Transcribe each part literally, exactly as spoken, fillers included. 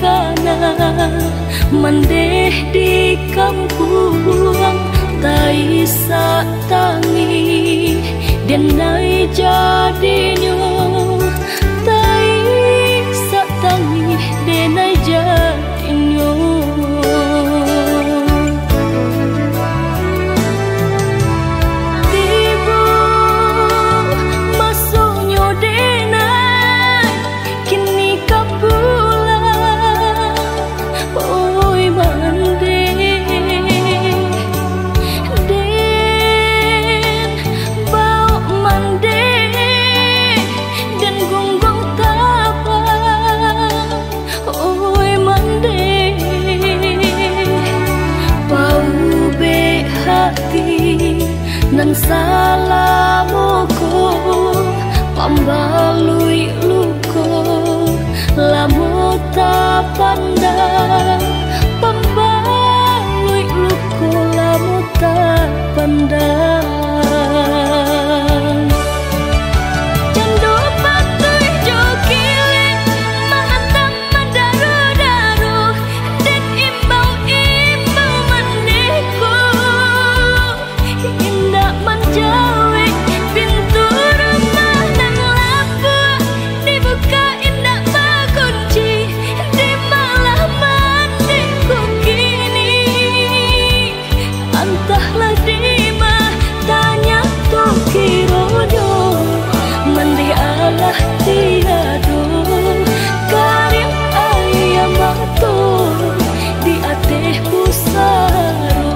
kana mendeh di kampung tai sak tangi denai jadinyo tai sak tangi denai jadinyo tibo masuknya denai kini kapula oi mande nan salamuku pambalui luku lamu tak pandang pambalui luku lamu tak pandang cendol patui jokili mahatang mendaru-daru dan imbau-imbau mendeku jauh pintu rumah dan lampu dibuka indah berkunci di malam mandiku kini antahlah dima tanya tokirodo mandi Allah tiado karim ayam matu di ateh pusaro.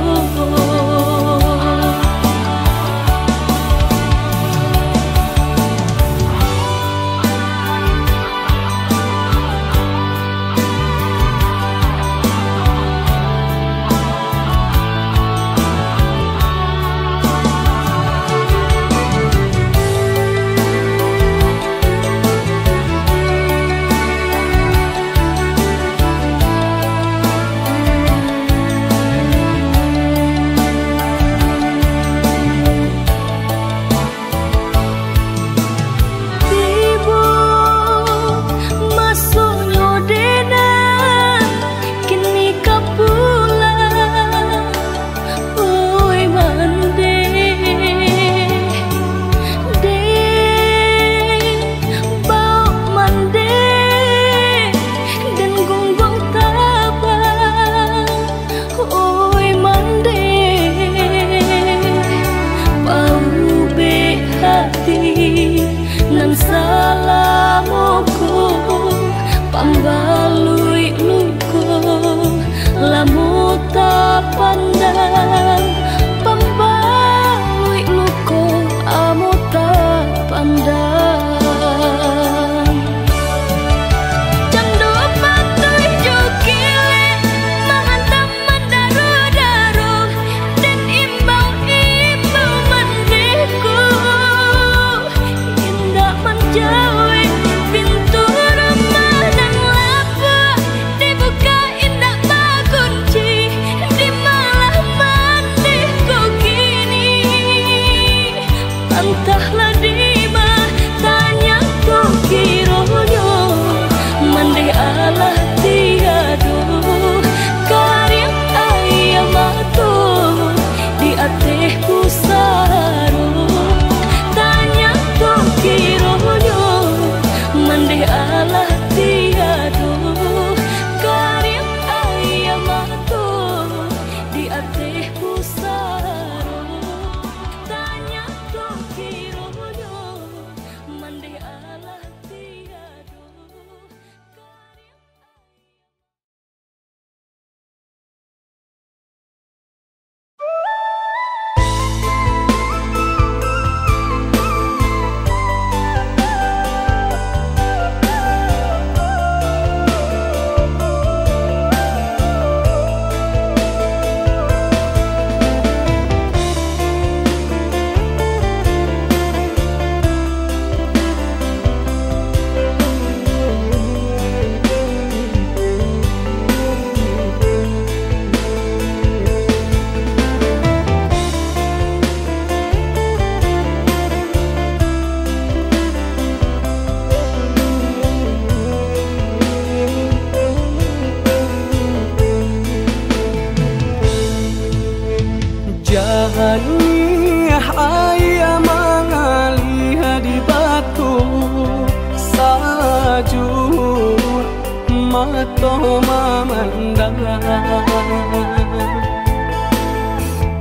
Nan salamuku pambalui luku lamu tak pandang pambalui luku amu tak pandang. Jauh pintu rumah dan lampu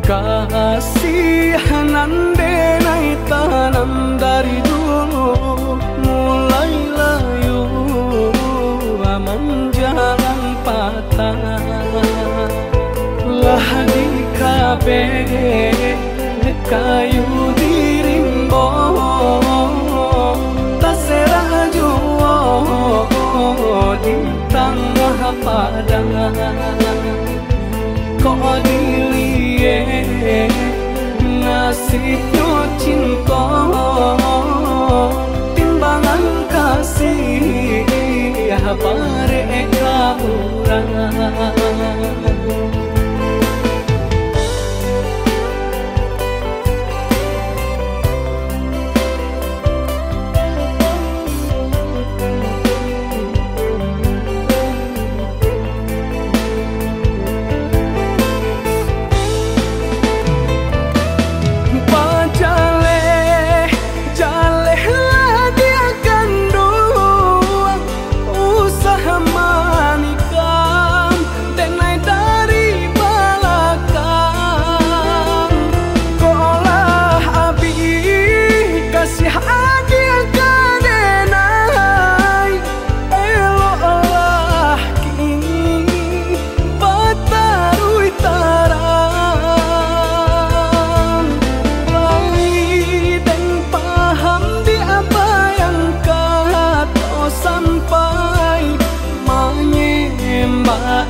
Kasihan andenai tanam dari dulu mulai layu, aman jalan patah lah di kabeh kayu dirimbo taserah juo di tengah padang kok dilihat nasibnya cinta timbangan kasih habare kaburang.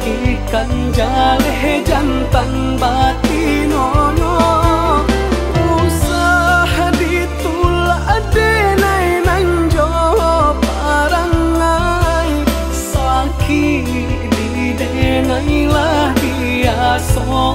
Ikan jaleh jantan batinono usah ditulak denai nanjo parangai sakit didenai lah biaso.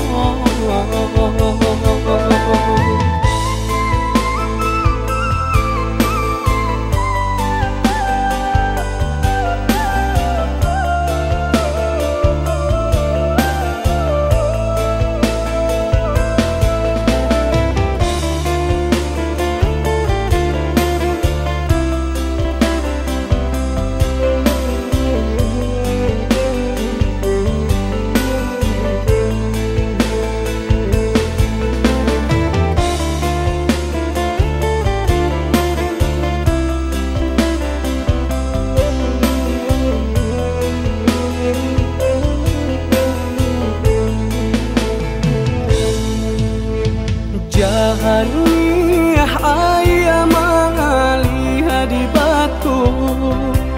Jahaniah ayah mengalir di batu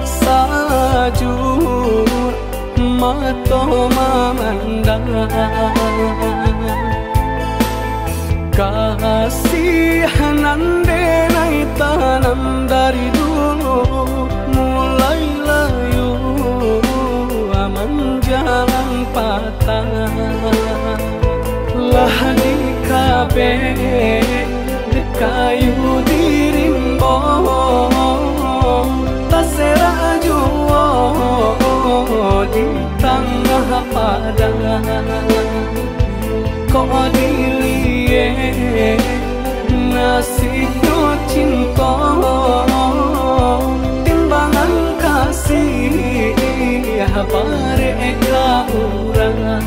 saju mata memandang kasihan andenai tanam dari dulu mulai layu, aman jalan patah lah di kabeh kayu dirimbo taserah juo di tengah padang kok dilihat nasibnya cinta timbangan kasih habare kaburang.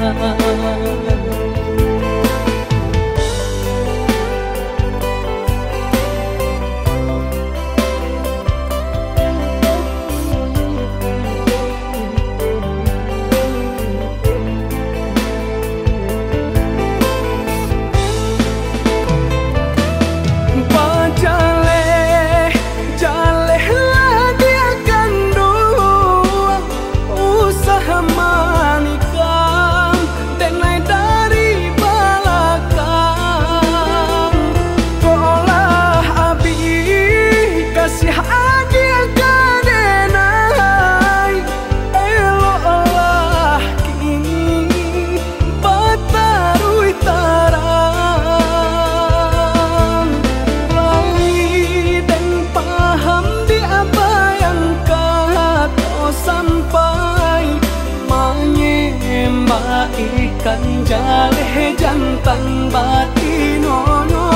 Ikan jaleh jantan batinono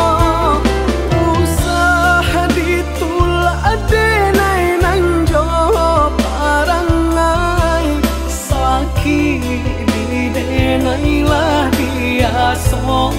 usah ditulak denai nanjo parangai song.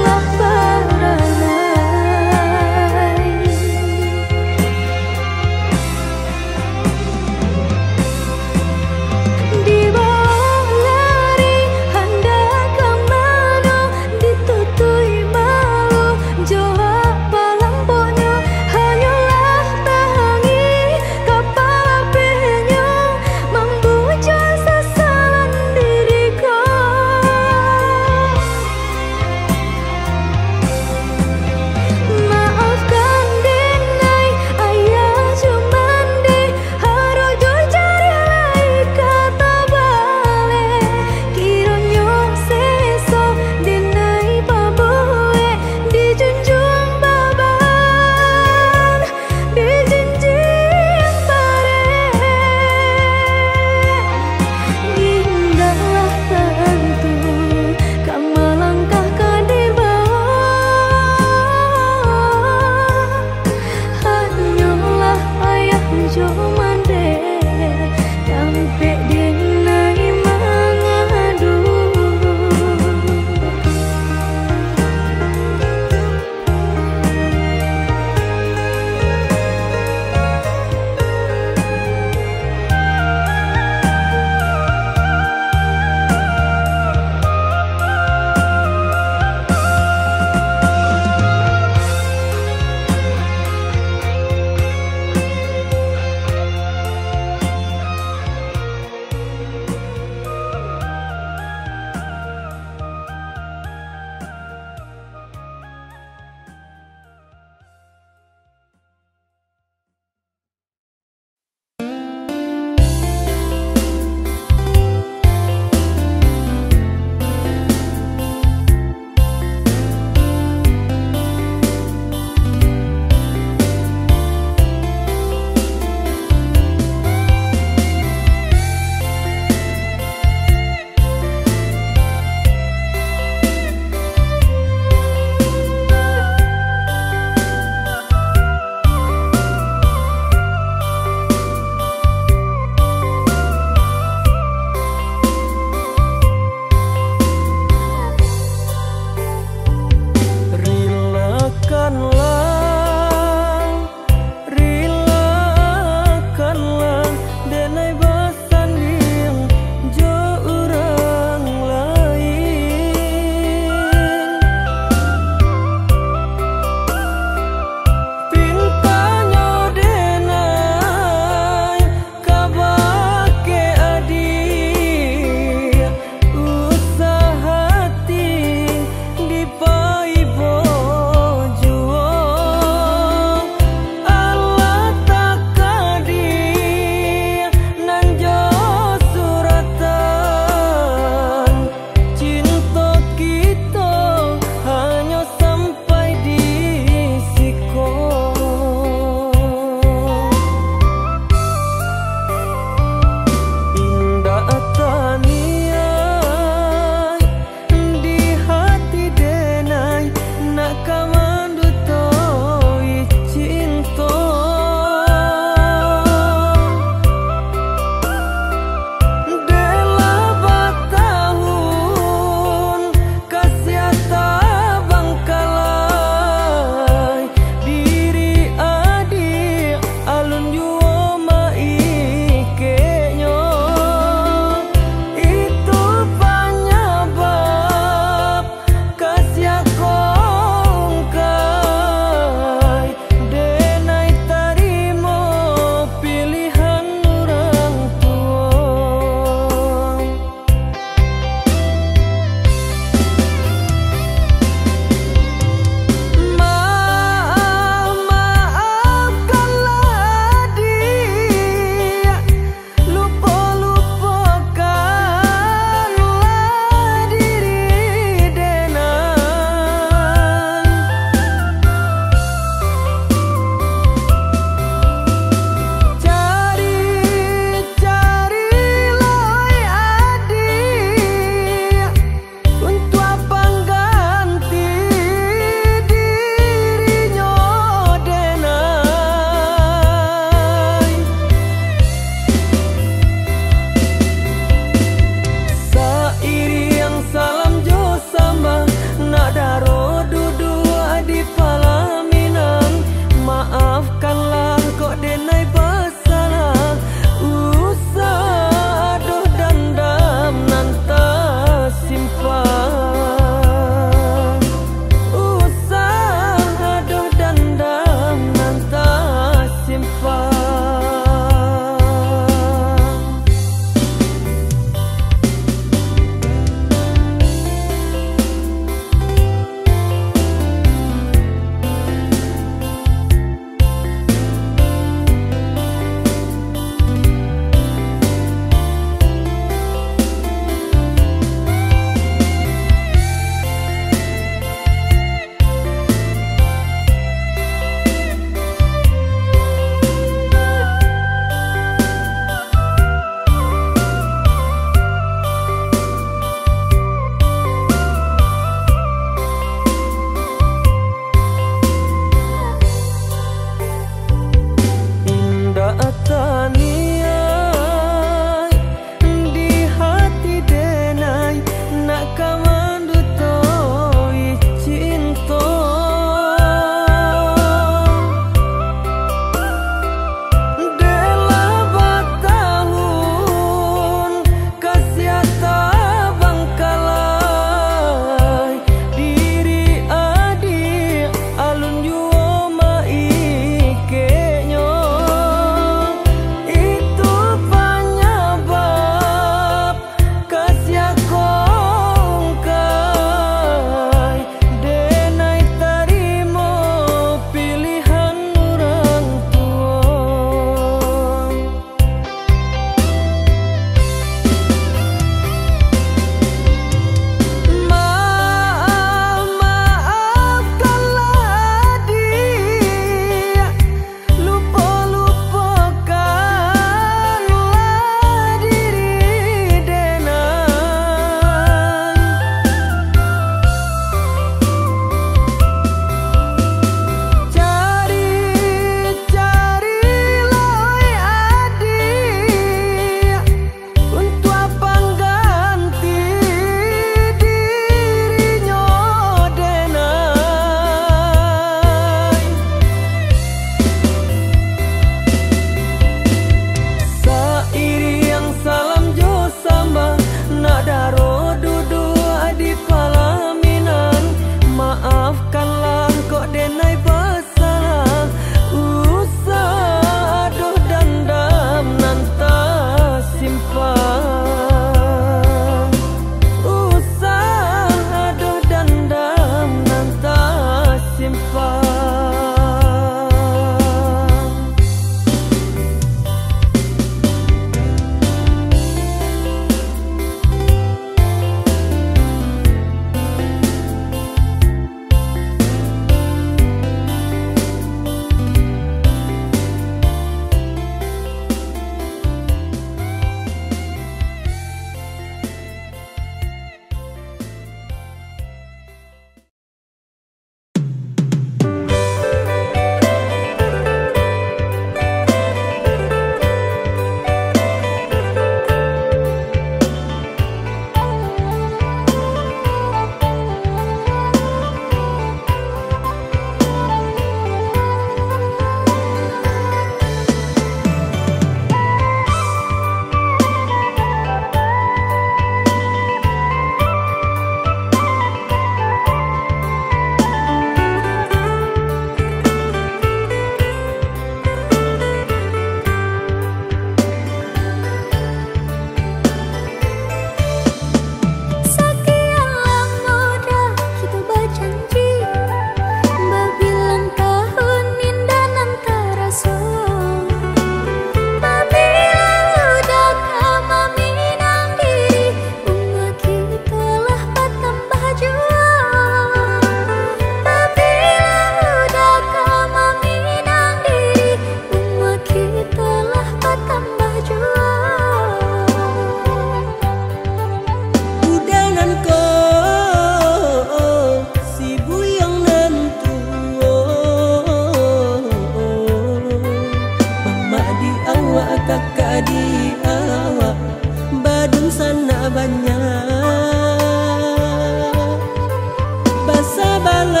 Jangan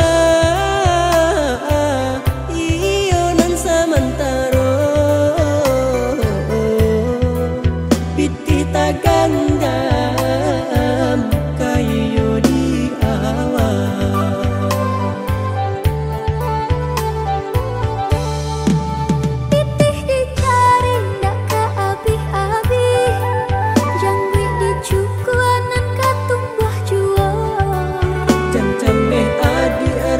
meh adi.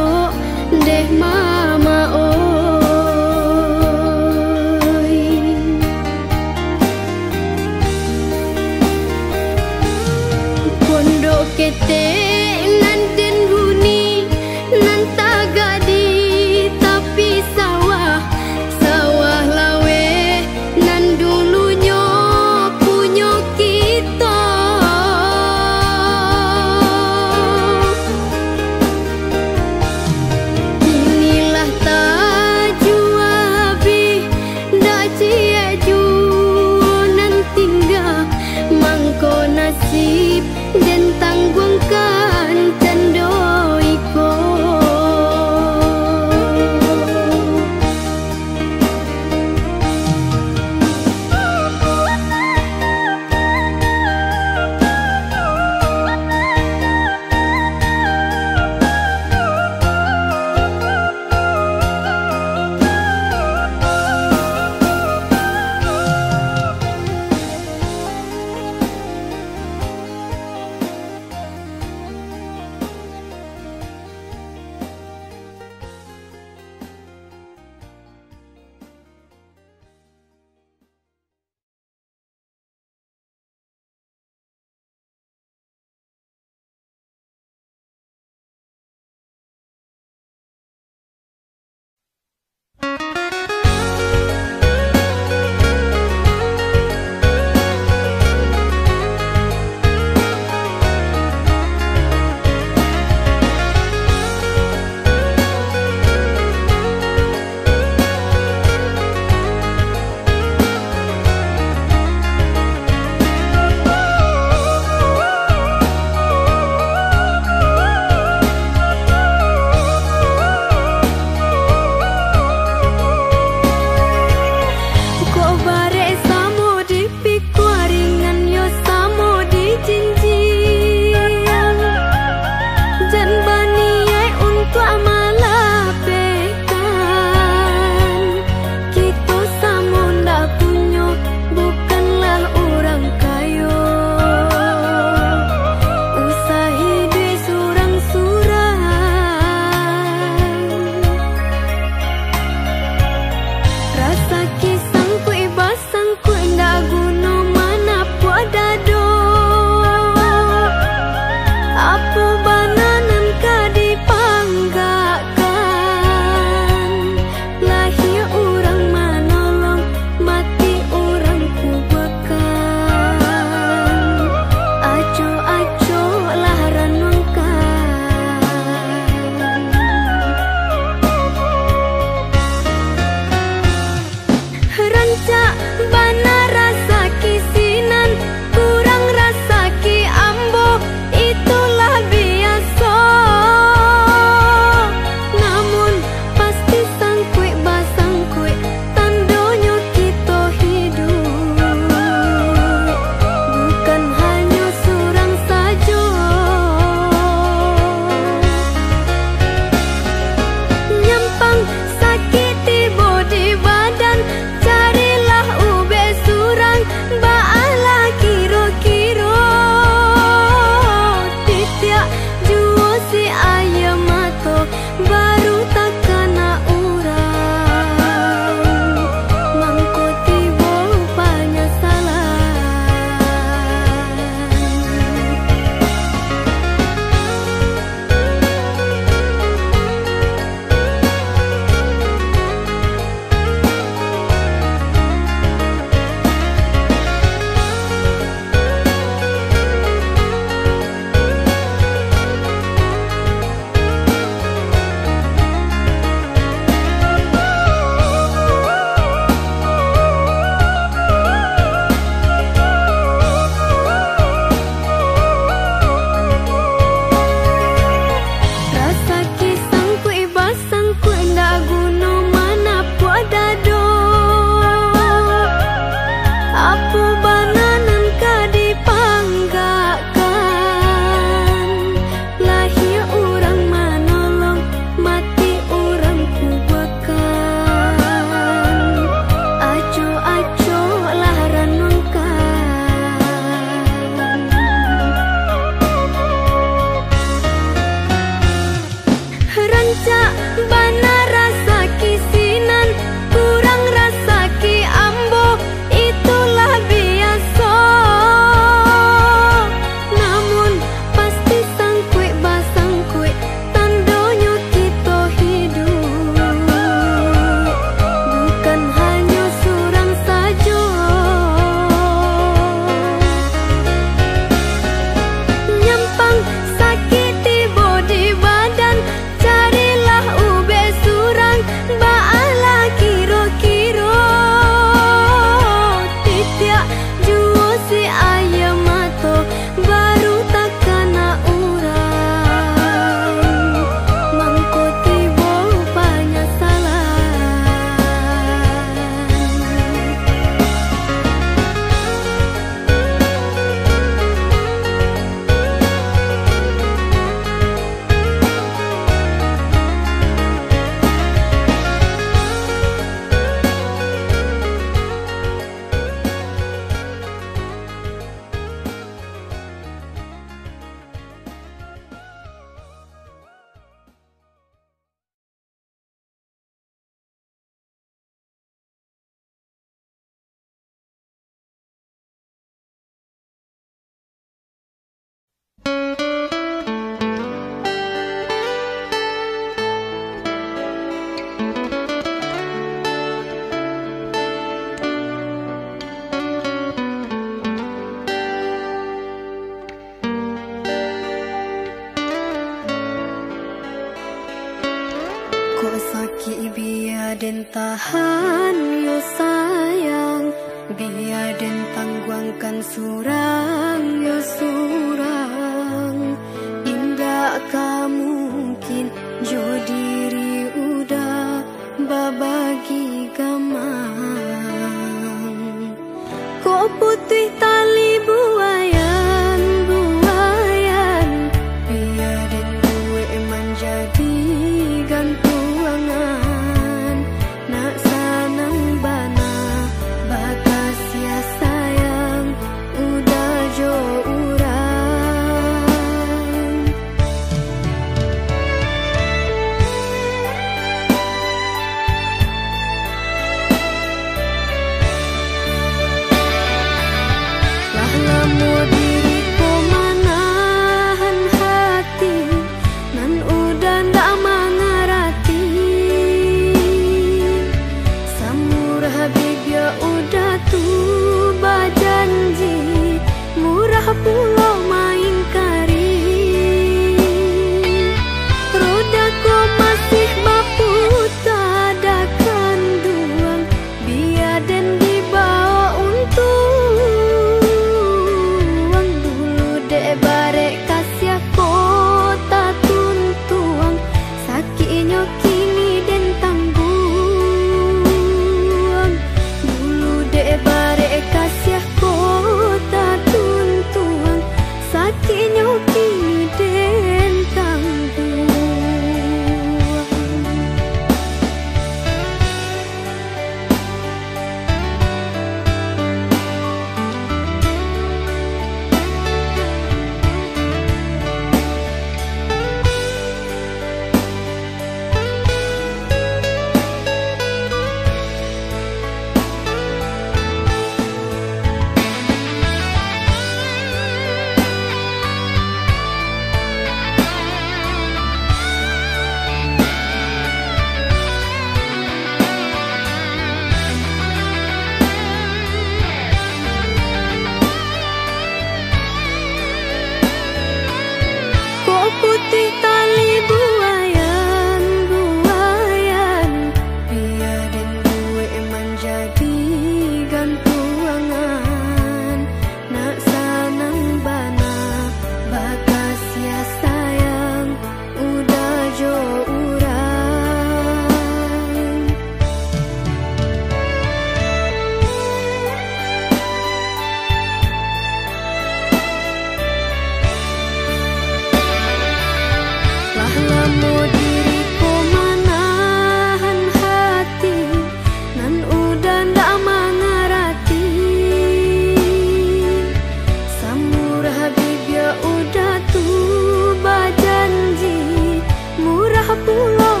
Pulau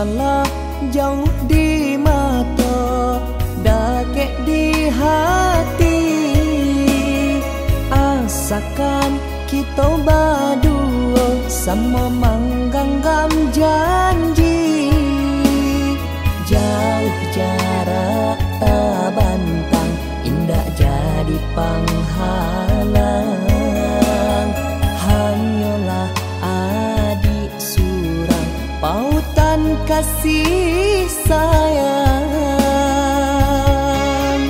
salah jauh di mata, dakek di hati. Asakan kita berdua sama menggenggam janji. Jauh jarak tak bantang, indah jadi penghalang. Pautan kasih sayang,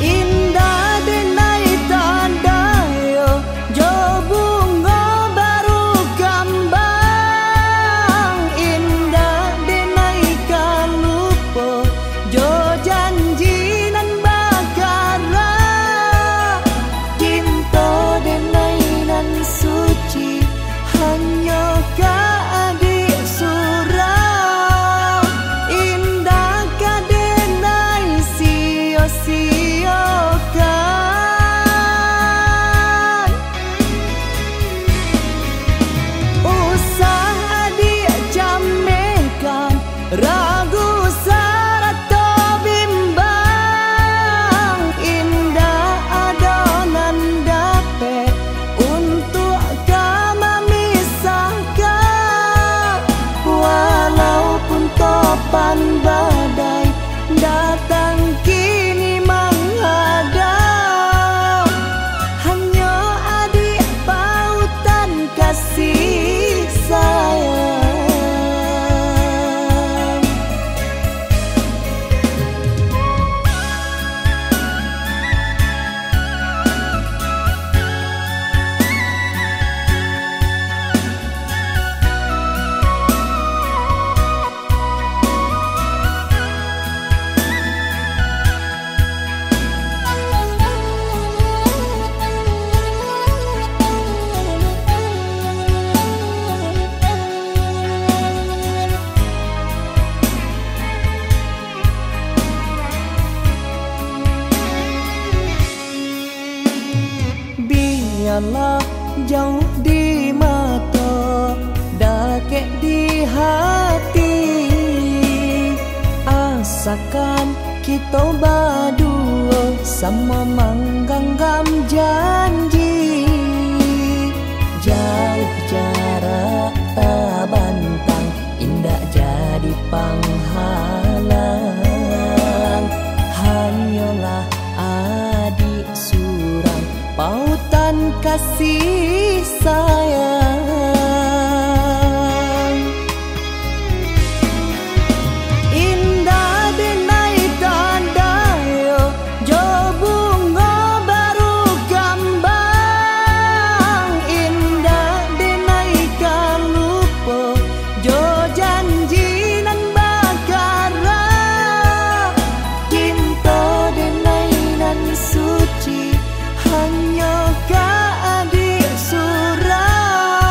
indah denai tandayo, jobunga baru kambang. Indah denai kalupo, jo janji nan bakara. Cinta denai nan suci, hanya adik surau. Indah kadenai sio-siokan. Usah adik jamekan, ragu syarat to bimbang. Indah adonan dape untuk topan badai datang kini menghadap. Hanya adik pautan kasih sayang. Biarlah jauh di mata, dakek di hati. Asakan kita berdua sama menggenggam janji. Jauh jarak tak bantang, indah jadi penghalang. Hanyalah adik surau, pautan kasih sayang, indah denai tandayo, jobunga baru kambang. Indah denai kalupo, jo janji nan bakara. Cinta denai nan suci, hanya adik surau.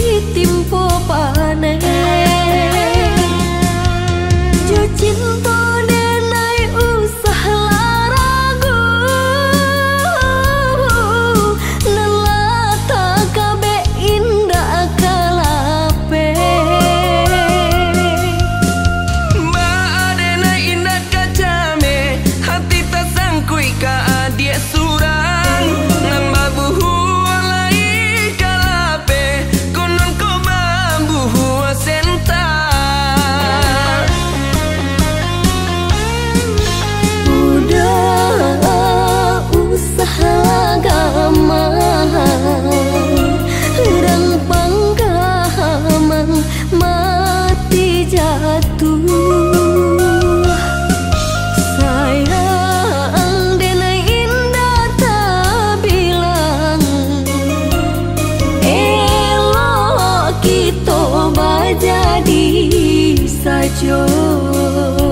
ditimpa panen. Jo cinta denai usah ragu, nelata kabe indah kalape. Ma denai indah kacame, hati tasangkui ka dia surang. Jadi saja.